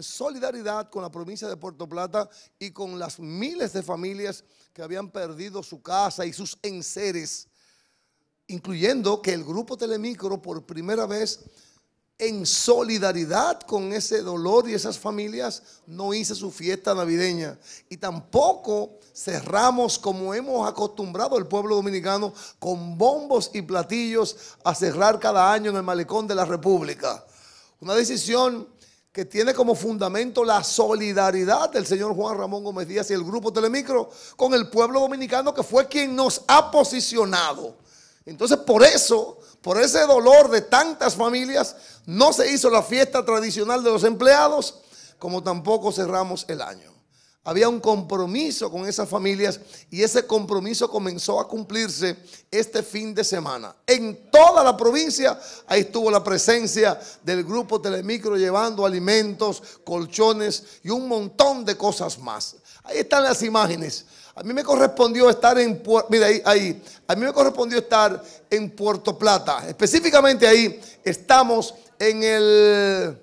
en solidaridad con la provincia de Puerto Plata y con las miles de familias que habían perdido su casa y sus enseres, incluyendo que el grupo Telemicro por primera vez, en solidaridad con ese dolor y esas familias, no hizo su fiesta navideña. Y tampoco cerramos, como hemos acostumbrado al pueblo dominicano, con bombos y platillos a cerrar cada año en el malecón de la República. Una decisión que tiene como fundamento la solidaridad del señor Juan Ramón Gómez Díaz y el grupo Telemicro con el pueblo dominicano, que fue quien nos ha posicionado. Entonces, por eso, por ese dolor de tantas familias, no se hizo la fiesta tradicional de los empleados, como tampoco cerramos el año. Había un compromiso con esas familias y ese compromiso comenzó a cumplirse este fin de semana. En toda la provincia, ahí estuvo la presencia del grupo Telemicro llevando alimentos, colchones y un montón de cosas más. Ahí están las imágenes. A mí me correspondió estar en Puerto Plata. Específicamente ahí estamos en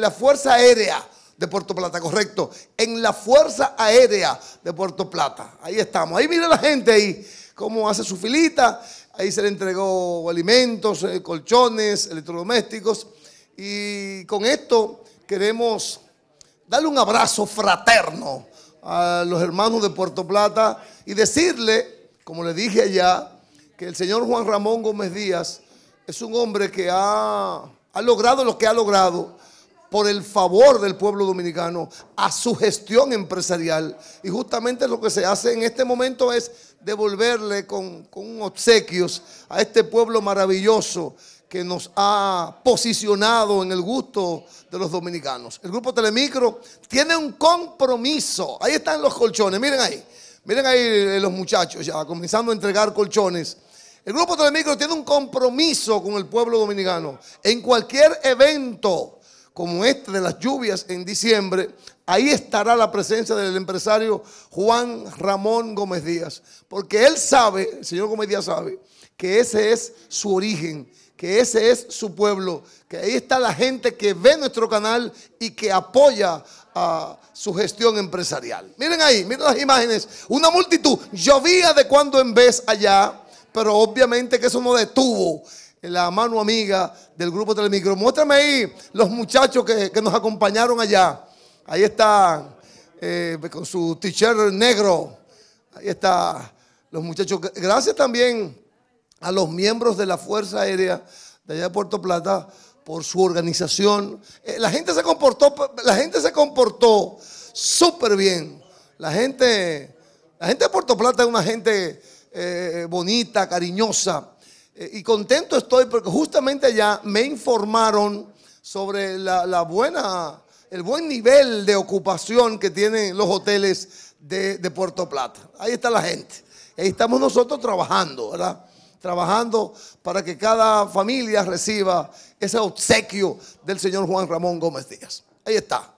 la Fuerza Aérea de Puerto Plata, correcto. En la Fuerza Aérea de Puerto Plata. Ahí estamos. Ahí mira la gente ahí cómo hace su filita. Ahí se le entregó alimentos, colchones, electrodomésticos. Y con esto queremos darle un abrazo fraterno a los hermanos de Puerto Plata y decirle, como le dije allá, que el señor Juan Ramón Gómez Díaz es un hombre que ha logrado lo que ha logrado por el favor del pueblo dominicano a su gestión empresarial. Y justamente lo que se hace en este momento es devolverle con obsequios a este pueblo maravilloso que nos ha posicionado en el gusto de los dominicanos. El grupo Telemicro tiene un compromiso. Ahí están los colchones, miren ahí los muchachos ya comenzando a entregar colchones. El grupo Telemicro tiene un compromiso con el pueblo dominicano. En cualquier evento como este de las lluvias en diciembre, ahí estará la presencia del empresario Juan Ramón Gómez Díaz, porque él sabe, el señor Gómez Díaz sabe, que ese es su origen, que ese es su pueblo, que ahí está la gente que ve nuestro canal y que apoya a su gestión empresarial. Miren ahí, miren las imágenes, una multitud, llovía de cuando en vez allá, pero obviamente que eso no detuvo la mano amiga del grupo Telemicro. Muéstrame ahí los muchachos que nos acompañaron allá. Ahí está con su t-shirt negro, ahí está los muchachos. Gracias también a los miembros de la Fuerza Aérea de allá de Puerto Plata por su organización. La gente se comportó súper bien. La gente de Puerto Plata es una gente bonita, cariñosa. Y contento estoy porque justamente allá me informaron sobre el buen nivel de ocupación que tienen los hoteles de Puerto Plata. Ahí está la gente. Ahí estamos nosotros trabajando, ¿verdad? Trabajando para que cada familia reciba ese obsequio del señor Juan Ramón Gómez Díaz. Ahí está.